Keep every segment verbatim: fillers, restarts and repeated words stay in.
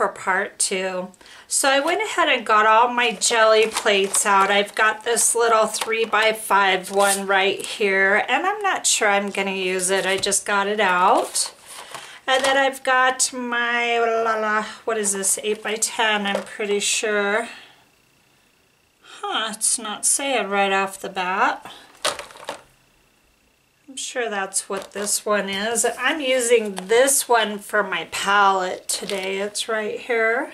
for part two. So I went ahead and got all my jelly plates out. I've got this little three by five one right here, and I'm not sure I'm going to use it. I just got it out. And then I've got my, la, la, what is this, eight by ten, I'm pretty sure. Huh, it's not saying right off the bat. I'm sure that's what this one is. I'm using this one for my palette today. It's right here.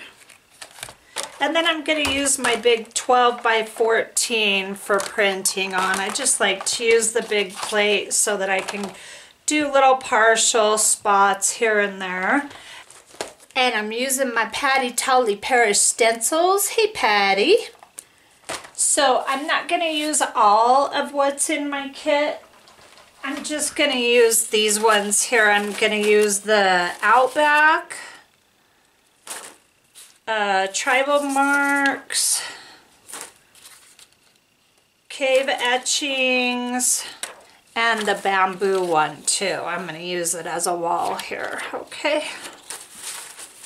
And then I'm going to use my big twelve by fourteen for printing on. I just like to use the big plate so that I can do little partial spots here and there. And I'm using my Patti Tolley Parrish stencils. Hey, Patti. So I'm not going to use all of what's in my kit. I'm just going to use these ones here. I'm going to use the Outback, uh, Tribal Marks, Cave Etchings, and the bamboo one too. I'm going to use it as a wall here. Okay,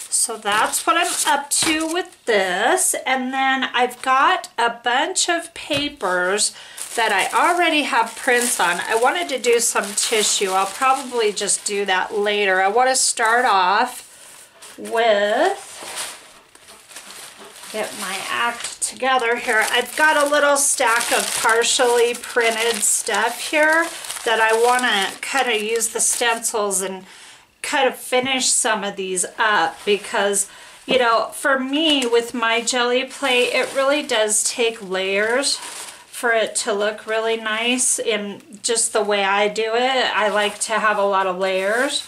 so that's what I'm up to with this. And then I've got a bunch of papers that I already have prints on. I wanted to do some tissue. I'll probably just do that later. I want to start off with, get my act together here. I've got a little stack of partially printed stuff here that I want to kind of use the stencils and kind of finish some of these up, because you know, for me with my jelly plate, it really does take layers for it to look really nice. And just the way I do it, I like to have a lot of layers.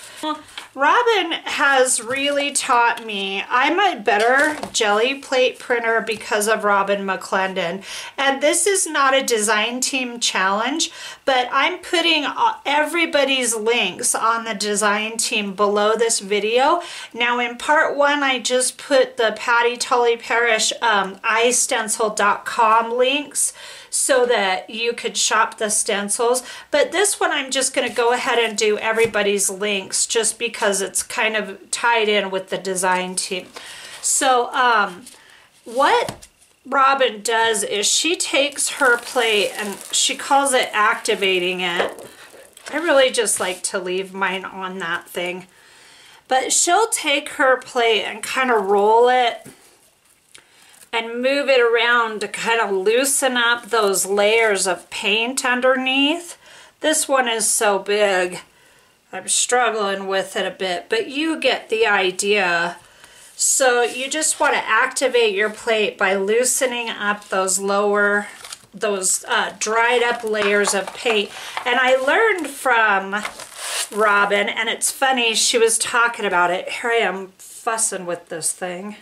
Robin has really taught me. I'm a better jelly plate printer because of Robin McClendon. And this is not a design team challenge, but I'm putting everybody's links on the design team below this video. Now in part one, I just put the Patti Tolley Parrish um, i stencil dot com links so that you could shop the stencils. But this one, I'm just gonna go ahead and do everybody's links just because it's kind of tied in with the design team. So um, what Robin does is she takes her plate and she calls it activating it. I really just like to leave mine on that thing. But she'll take her plate and kind of roll it and move it around to kind of loosen up those layers of paint underneath. This one is so big, I'm struggling with it a bit, but you get the idea. So you just want to activate your plate by loosening up those lower, those uh, dried up layers of paint. And I learned from Robin, and it's funny, she was talking about it. Here I am fussing with this thing.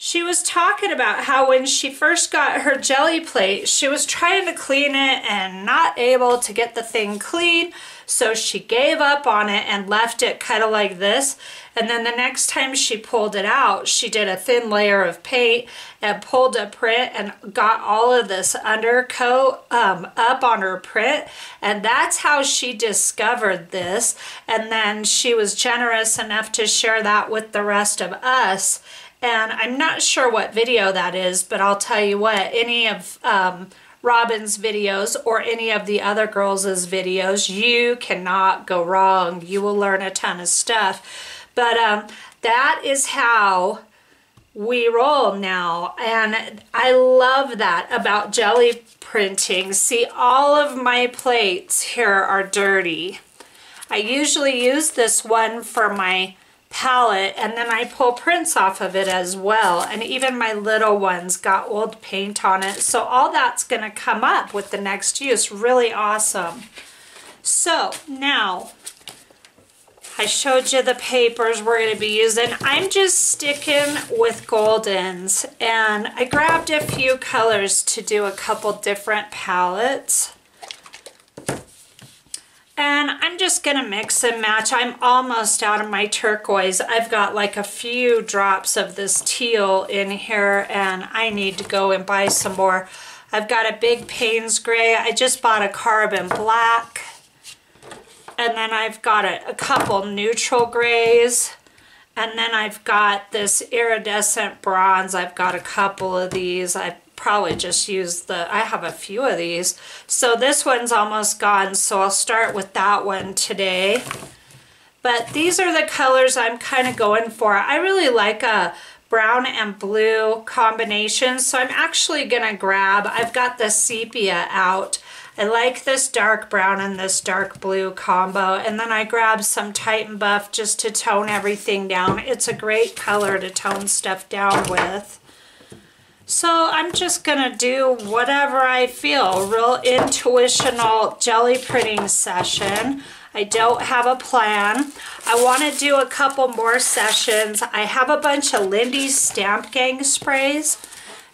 She was talking about how when she first got her jelly plate, she was trying to clean it and not able to get the thing clean. So she gave up on it and left it kind of like this. And then the next time she pulled it out, she did a thin layer of paint and pulled a print and got all of this undercoat um, up on her print. And that's how she discovered this. And then she was generous enough to share that with the rest of us. And I'm not sure what video that is, but I'll tell you what, any of um, Robin's videos or any of the other girls' videos, you cannot go wrong. You will learn a ton of stuff. But um, that is how we roll now. And I love that about jelly printing. See, all of my plates here are dirty. I usually use this one for my palette, and then I pull prints off of it as well, and even my little ones got old paint on it, so all that's going to come up with the next use. Really awesome. So now I showed you the papers we're going to be using. I'm just sticking with Goldens, and I grabbed a few colors to do a couple different palettes. And I'm just going to mix and match. I'm almost out of my turquoise. I've got like a few drops of this teal in here, and I need to go and buy some more. I've got a big Payne's gray. I just bought a carbon black. And then I've got a, a couple neutral grays. And then I've got this iridescent bronze. I've got a couple of these. I've probably just used the, I have a few of these. So this one's almost gone, so I'll start with that one today. But these are the colors I'm kind of going for. I really like a brown and blue combination, so I'm actually gonna grab, I've got the sepia out. I like this dark brown and this dark blue combo, and then I grabbed some Titan Buff just to tone everything down. It's a great color to tone stuff down with. So I'm just gonna do whatever I feel, real intuitional jelly printing session. I don't have a plan. I want to do a couple more sessions. I have a bunch of Lindy's Stamp Gang sprays.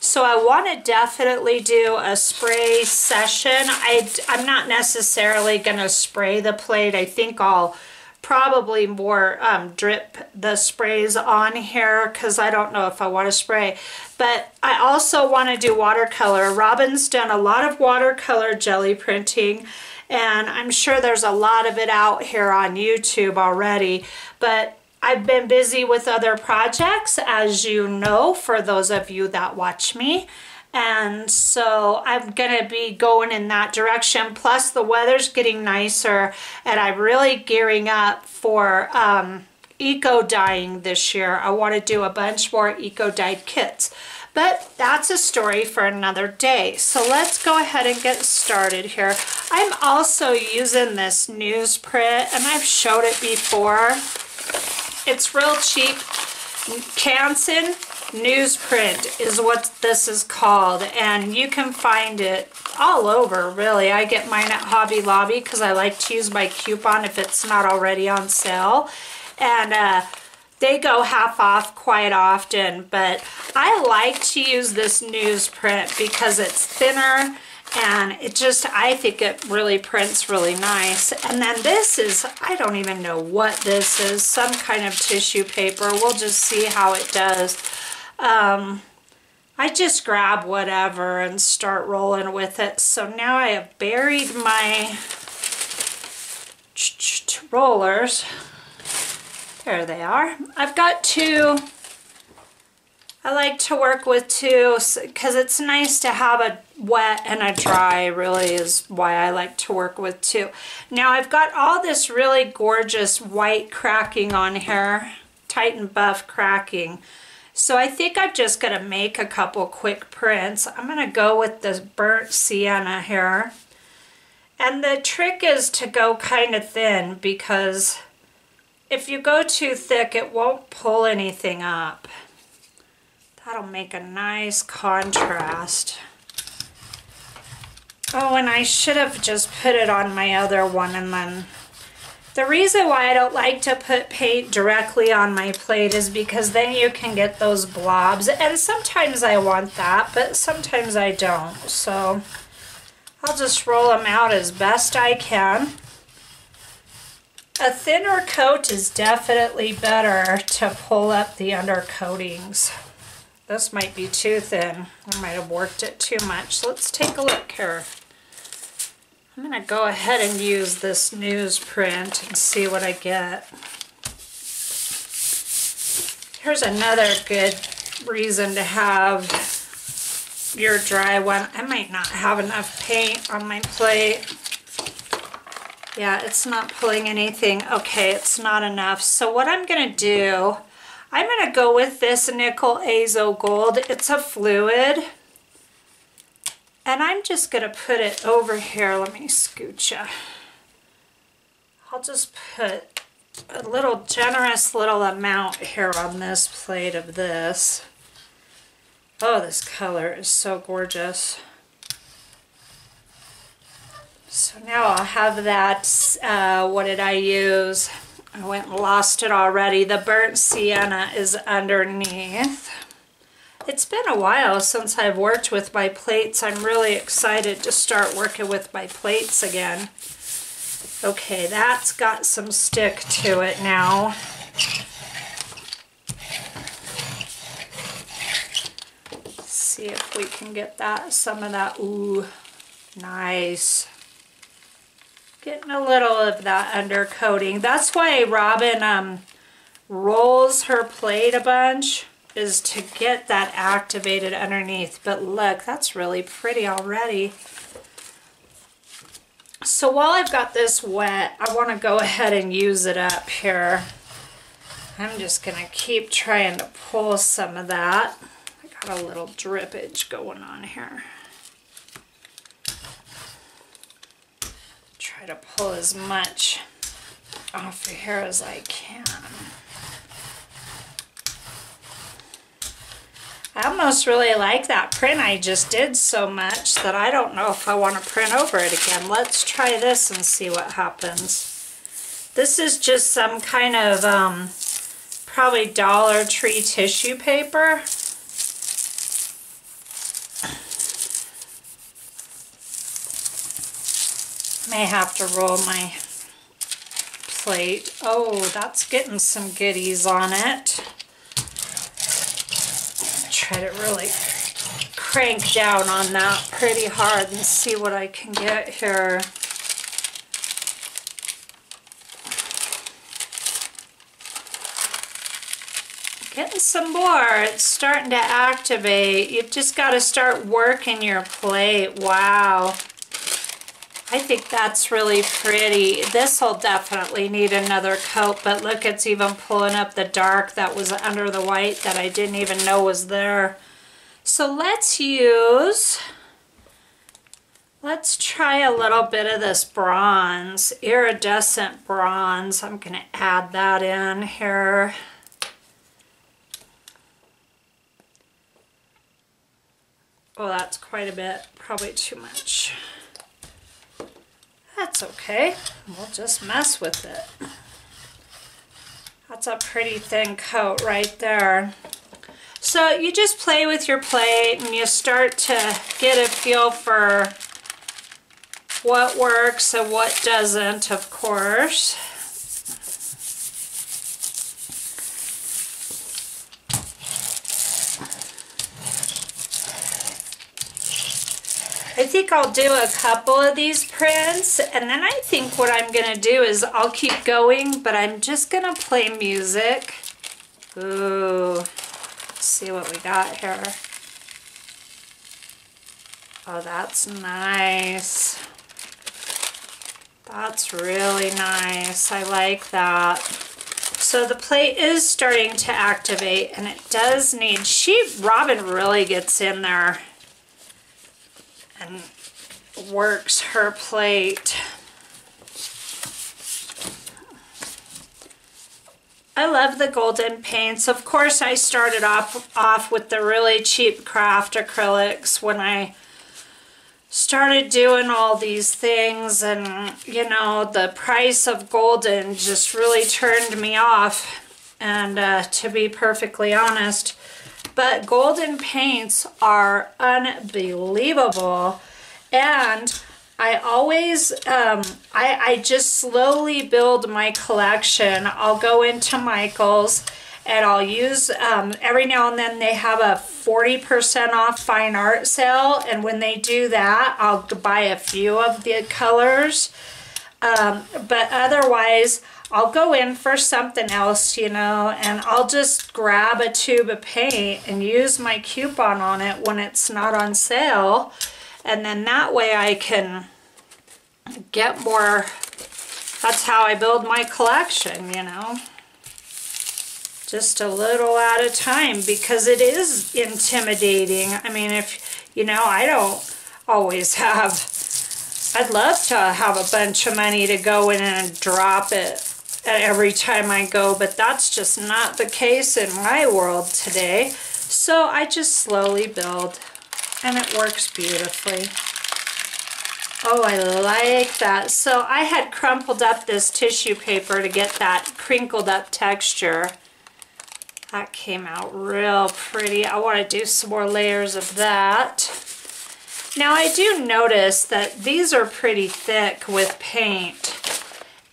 So I want to definitely do a spray session. I, I'm not necessarily going to spray the plate. I think I'll probably more um, drip the sprays on here because I don't know if I want to spray. But I also want to do watercolor. Robin's done a lot of watercolor jelly printing, and I'm sure there's a lot of it out here on YouTube already. But I've been busy with other projects, as you know, for those of you that watch me. And so I'm gonna be going in that direction. Plus the weather's getting nicer and I'm really gearing up for um, eco dyeing this year. I wanna do a bunch more eco dyed kits, but that's a story for another day. So let's go ahead and get started here. I'm also using this newsprint, and I've showed it before. It's real cheap. Canson Newsprint is what this is called, and you can find it all over, really. I get mine at Hobby Lobby because I like to use my coupon if it's not already on sale. And uh, they go half off quite often, but I like to use this newsprint because it's thinner, and it just, I think it really prints really nice. And then this is, I don't even know what this is, some kind of tissue paper. We'll just see how it does. Um, I just grab whatever and start rolling with it. So now I have buried my rollers. There they are. I've got two. I like to work with two because it's nice to have a wet and a dry, really is why I like to work with two. Now I've got all this really gorgeous white cracking on here, Titan Buff cracking. So I think I'm just going to make a couple quick prints. I'm going to go with this burnt sienna here. And the trick is to go kind of thin, because if you go too thick, it won't pull anything up. That'll make a nice contrast. Oh, and I should have just put it on my other one. And then the reason why I don't like to put paint directly on my plate is because then you can get those blobs. And sometimes I want that, but sometimes I don't. So I'll just roll them out as best I can. A thinner coat is definitely better to pull up the undercoatings. This might be too thin. I might have worked it too much. So let's take a look here. I'm going to go ahead and use this newsprint and see what I get. Here's another good reason to have your dry one. I might not have enough paint on my plate. Yeah, it's not pulling anything. Okay, it's not enough. So what I'm going to do, I'm going to go with this nickel azo gold. It's a fluid. And I'm just going to put it over here. Let me scooch you. I'll just put a little generous little amount here on this plate of this. Oh, this color is so gorgeous. So now I'll have that, uh, what did I use? I went and lost it already. The burnt sienna is underneath. It's been a while since I've worked with my plates. I'm really excited to start working with my plates again. Okay, that's got some stick to it now. Let's see if we can get that, some of that. Ooh, nice. Getting a little of that undercoating. That's why Robin um, rolls her plate a bunch is to get that activated underneath. But look, that's really pretty already. So while I've got this wet, I want to go ahead and use it up here. I'm just going to keep trying to pull some of that. I got a little drippage going on here. Try to pull as much off of here as I can. I almost really like that print I just did so much that I don't know if I want to print over it again. Let's try this and see what happens. This is just some kind of um, probably Dollar Tree tissue paper. May have to roll my plate. Oh, that's getting some goodies on it. Try to really crank down on that pretty hard and see what I can get here. Getting some more. It's starting to activate. You've just got to start working your plate. Wow. I think that's really pretty. This will definitely need another coat, but look, it's even pulling up the dark that was under the white that I didn't even know was there. So let's use, let's try a little bit of this bronze, iridescent bronze. I'm going to add that in here. Oh, that's quite a bit, probably too much. That's okay. We'll just mess with it. That's a pretty thin coat right there. So you just play with your plate and you start to get a feel for what works and what doesn't, of course. I think I'll do a couple of these prints, and then I think what I'm going to do is I'll keep going, but I'm just going to play music. Ooh, let's see what we got here. Oh, that's nice. That's really nice. I like that. So the plate is starting to activate, and it does need, she, Robin really gets in there and works her plate. I love the golden paints. Of course, I started off, off with the really cheap craft acrylics when I started doing all these things, and you know, the price of golden just really turned me off, and uh, to be perfectly honest. But golden paints are unbelievable, and I always, um, I, I just slowly build my collection. I'll go into Michael's and I'll use, um, every now and then they have a forty percent off fine art sale, and when they do that, I'll buy a few of the colors, um, but otherwise, I'll go in for something else, you know, and I'll just grab a tube of paint and use my coupon on it when it's not on sale. And then that way I can get more. That's how I build my collection, you know, just a little at a time, because it is intimidating. I mean, if, you know, I don't always have, I'd love to have a bunch of money to go in and drop it every time I go, but that's just not the case in my world today. So I just slowly build, and it works beautifully. Oh, I like that. So I had crumpled up this tissue paper to get that crinkled up texture. That came out real pretty. I want to do some more layers of that. Now I do notice that these are pretty thick with paint,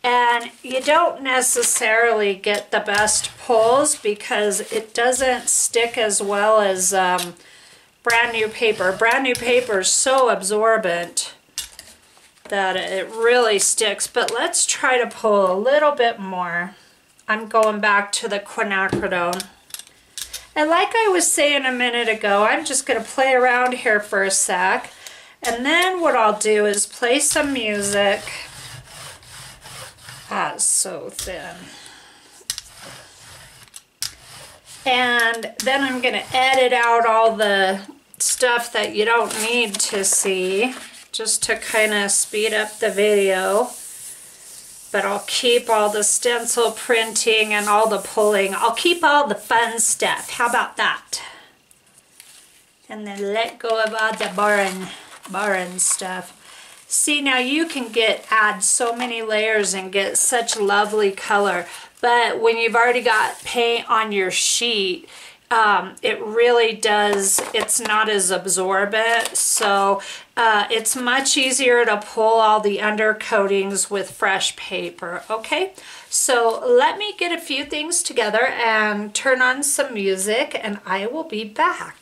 and you don't necessarily get the best pulls because it doesn't stick as well as um, brand new paper. Brand new paper is so absorbent that it really sticks, but let's try to pull a little bit more. I'm going back to the quinacridone. And like I was saying a minute ago, I'm just going to play around here for a sec. And then what I'll do is play some music. Ah, it's so thin. And then I'm going to edit out all the stuff that you don't need to see, just to kind of speed up the video. But I'll keep all the stencil printing and all the pulling. I'll keep all the fun stuff. How about that? And then let go of all the boring, boring stuff. See, now you can get add so many layers and get such lovely color. But when you've already got paint on your sheet, um, it really does, it's not as absorbent. So uh, it's much easier to pull all the undercoatings with fresh paper, okay? So let me get a few things together and turn on some music, and I will be back.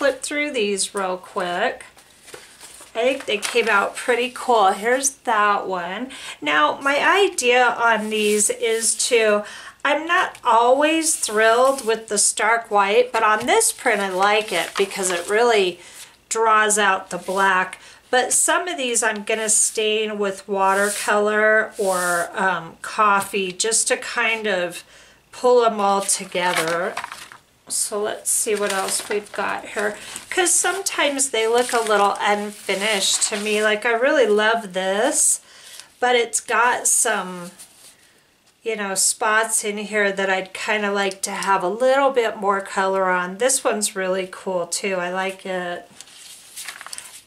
flip through these real quick. I think they came out pretty cool. Here's that one. Now, my idea on these is to, I'm not always thrilled with the stark white, but on this print I like it because it really draws out the black. But some of these I'm going to stain with watercolor or um, coffee just to kind of pull them all together. So let's see what else we've got here, because sometimes they look a little unfinished to me. Like, I really love this, but it's got some, you know, spots in here that I'd kind of like to have a little bit more color on. This one's really cool too. I like it.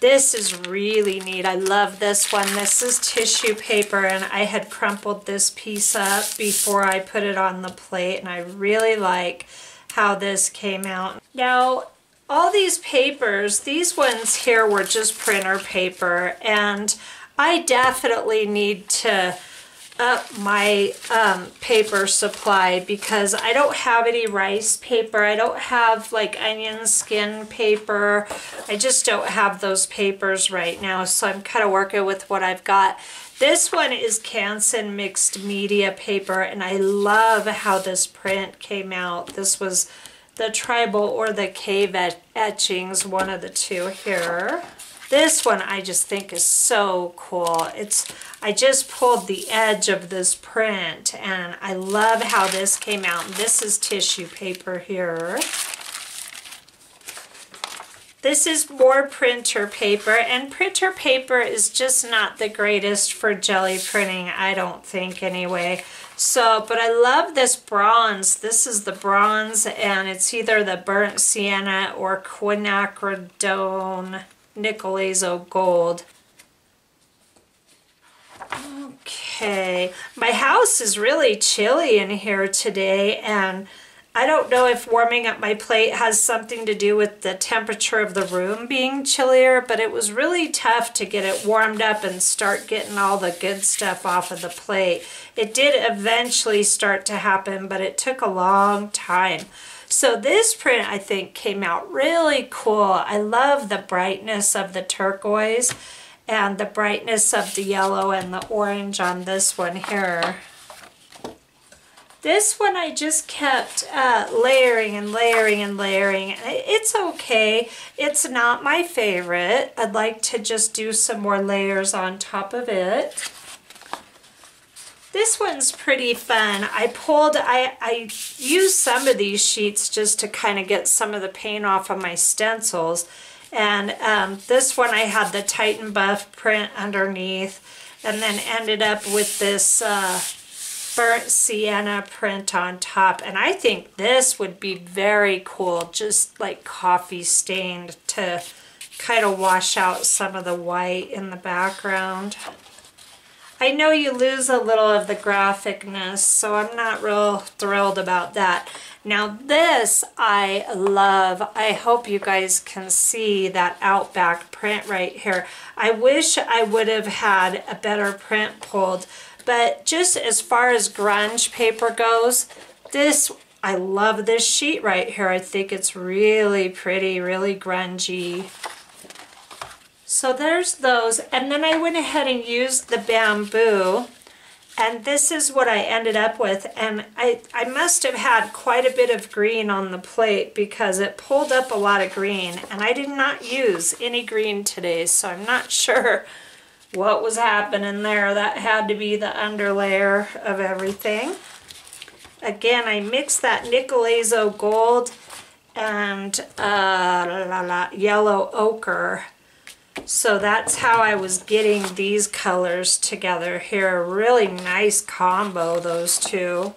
This is really neat. I love this one. This is tissue paper, and I had crumpled this piece up before I put it on the plate, and I really like how this came out. Now, all these papers, these ones here were just printer paper, and I definitely need to up my um, paper supply because I don't have any rice paper. I don't have like onion skin paper. I just don't have those papers right now, so I'm kind of working with what I've got. This one is Canson mixed media paper, and I love how this print came out. This was the tribal or the cave etchings, one of the two here. This one I just think is so cool. It's, I just pulled the edge of this print, and I love how this came out. This is tissue paper here. This is more printer paper, and printer paper is just not the greatest for jelly printing, I don't think anyway. So, but I love this bronze. This is the bronze, and it's either the burnt sienna or quinacridone, nickel azo gold. Okay, my house is really chilly in here today, and I don't know if warming up my plate has something to do with the temperature of the room being chillier, but it was really tough to get it warmed up and start getting all the good stuff off of the plate. It did eventually start to happen, but it took a long time. So this print, I think, came out really cool. I love the brightness of the turquoise and the brightness of the yellow and the orange on this one here. This one I just kept uh, layering and layering and layering. It's okay. It's not my favorite. I'd like to just do some more layers on top of it. This one's pretty fun. I pulled, I, I used some of these sheets just to kind of get some of the paint off of my stencils. And um, this one I had the Titan Buff print underneath, and then ended up with this uh, burnt sienna print on top. And I think this would be very cool, just like coffee stained, to kind of wash out some of the white in the background. I know you lose a little of the graphicness, so I'm not real thrilled about that. Now this I love. I hope you guys can see that Outback print right here. I wish I would have had a better print pulled, but just as far as grunge paper goes, this, I love this sheet right here. I think it's really pretty, really grungy. So there's those, and then I went ahead and used the bamboo, and this is what I ended up with. And I, I must have had quite a bit of green on the plate because it pulled up a lot of green, and I did not use any green today, so I'm not sure what was happening there. That had to be the underlayer of everything. Again, I mixed that nickel azo gold and uh, la, la, la, yellow ochre. So that's how I was getting these colors together here. Really nice combo, those two.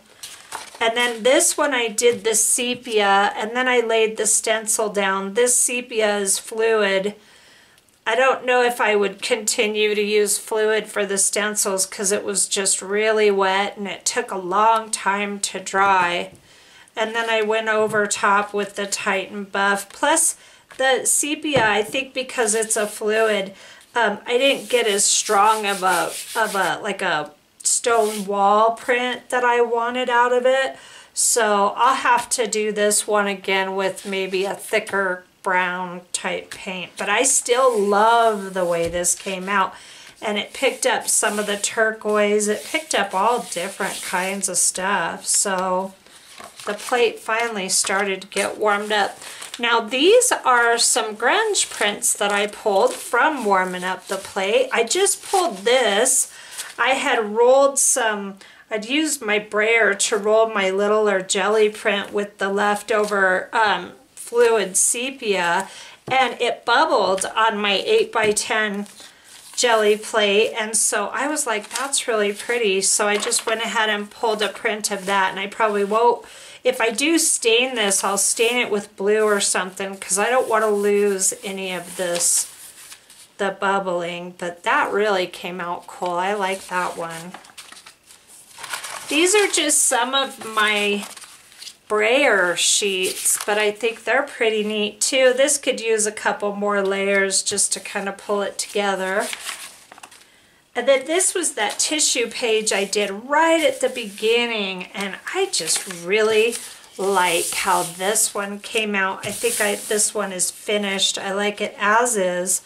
And then this one I did the sepia, and then I laid the stencil down. This sepia is fluid. I don't know if I would continue to use fluid for the stencils because it was just really wet and it took a long time to dry. And then I went over top with the Titan Buff. Plus, the sepia, I think because it's a fluid, um, I didn't get as strong of a, of a, like a stone wall print that I wanted out of it. So I'll have to do this one again with maybe a thicker brown type paint. But I still love the way this came out. And it picked up some of the turquoise. It picked up all different kinds of stuff. So the plate finally started to get warmed up. Now these are some grunge prints that I pulled from warming up the plate. I just pulled this. I had rolled some, I'd used my brayer to roll my littler jelly print with the leftover um, fluid sepia, and it bubbled on my eight by ten jelly plate, and so I was like, that's really pretty. So I just went ahead and pulled a print of that, and I probably won't, if I do stain this, I'll stain it with blue or something, because I don't want to lose any of this, the bubbling. But that really came out cool. I like that one. These are just some of my brayer sheets, but I think they're pretty neat too. This could use a couple more layers just to kind of pull it together. And then this was that tissue page I did right at the beginning, and I just really like how this one came out. I think I, this one is finished. I like it as is.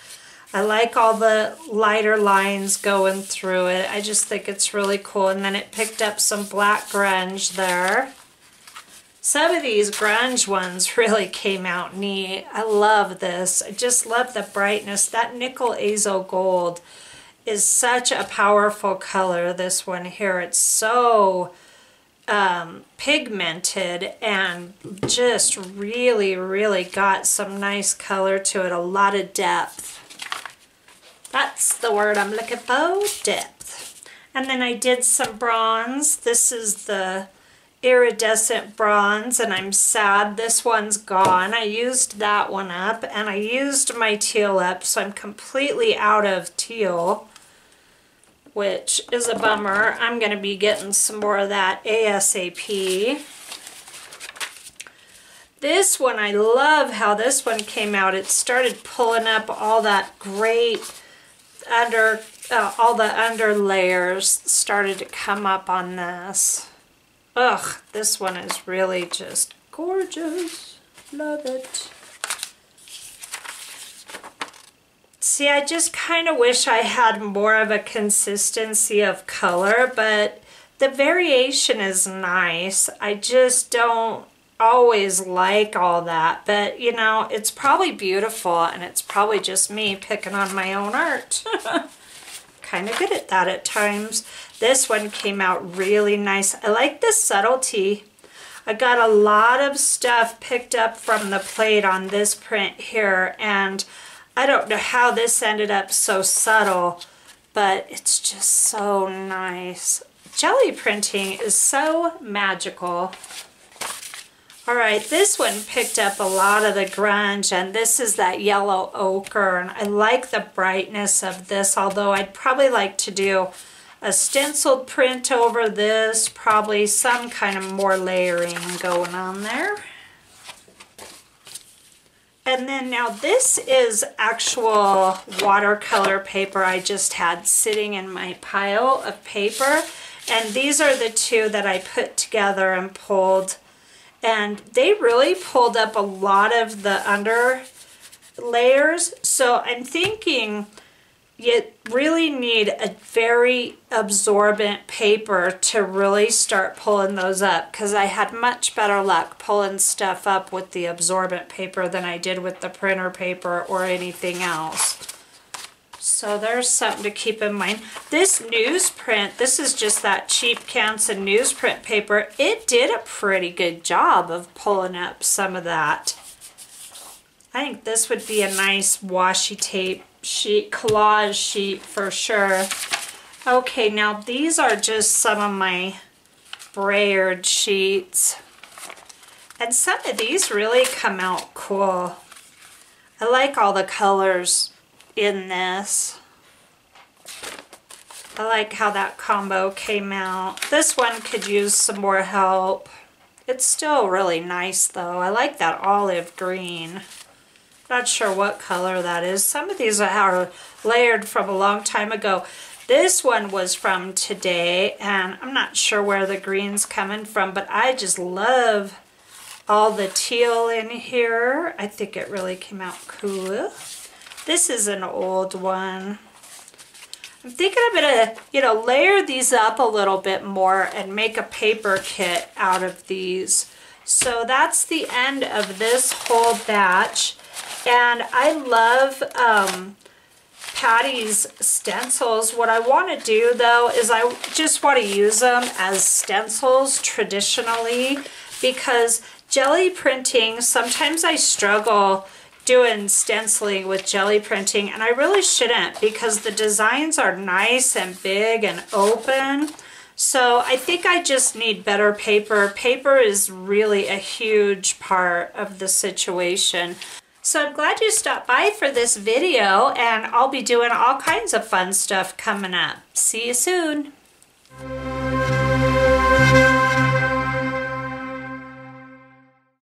I like all the lighter lines going through it. I just think it's really cool. And then it picked up some black grunge there. Some of these grunge ones really came out neat. I love this. I just love the brightness. That nickel azo gold is such a powerful color, this one here. It's so um, pigmented and just really, really got some nice color to it, a lot of depth. That's the word I'm looking for, depth. And then I did some bronze. This is the iridescent bronze, and I'm sad this one's gone. I used that one up, and I used my teal up, so I'm completely out of teal, which is a bummer. I'm going to be getting some more of that ASAP. This one, I love how this one came out. It started pulling up all that great under, uh, all the under layers started to come up on this. Ugh, this one is really just gorgeous. Love it. See, I just kind of wish I had more of a consistency of color, but the variation is nice. I just don't always like all that, but you know, it's probably beautiful, and it's probably just me picking on my own art. Kind of good at that at times. This one came out really nice. I like the subtlety. I got a lot of stuff picked up from the plate on this print here, and I don't know how this ended up so subtle, but it's just so nice. Jelly printing is so magical. All right, this one picked up a lot of the grunge, and this is that yellow ochre, and I like the brightness of this, although I'd probably like to do a stenciled print over this, probably some kind of more layering going on there. And then now this is actual watercolor paper I just had sitting in my pile of paper, and these are the two that I put together and pulled. And they really pulled up a lot of the under layers. So I'm thinking you really need a very absorbent paper to really start pulling those up, because I had much better luck pulling stuff up with the absorbent paper than I did with the printer paper or anything else. So there's something to keep in mind. This newsprint, this is just that cheap Canson newsprint paper. It did a pretty good job of pulling up some of that. I think this would be a nice washi tape sheet, collage sheet for sure. Okay, now these are just some of my brayered sheets. And some of these really come out cool. I like all the colors in this. I like how that combo came out. This one could use some more help. It's still really nice though. I like that olive green. Not sure what color that is. Some of these are layered from a long time ago. This one was from today, and I'm not sure where the green's coming from, but I just love all the teal in here. I think it really came out cool. This is an old one. I'm thinking I'm gonna, you know, layer these up a little bit more and make a paper kit out of these. So that's the end of this whole batch. And I love um, Patti's stencils. What I want to do though is I just want to use them as stencils traditionally, because jelly printing, sometimes I struggle doing stenciling with jelly printing, and I really shouldn't, because the designs are nice and big and open. So I think I just need better paper. Paper is really a huge part of the situation. So I'm glad you stopped by for this video, and I'll be doing all kinds of fun stuff coming up. See you soon.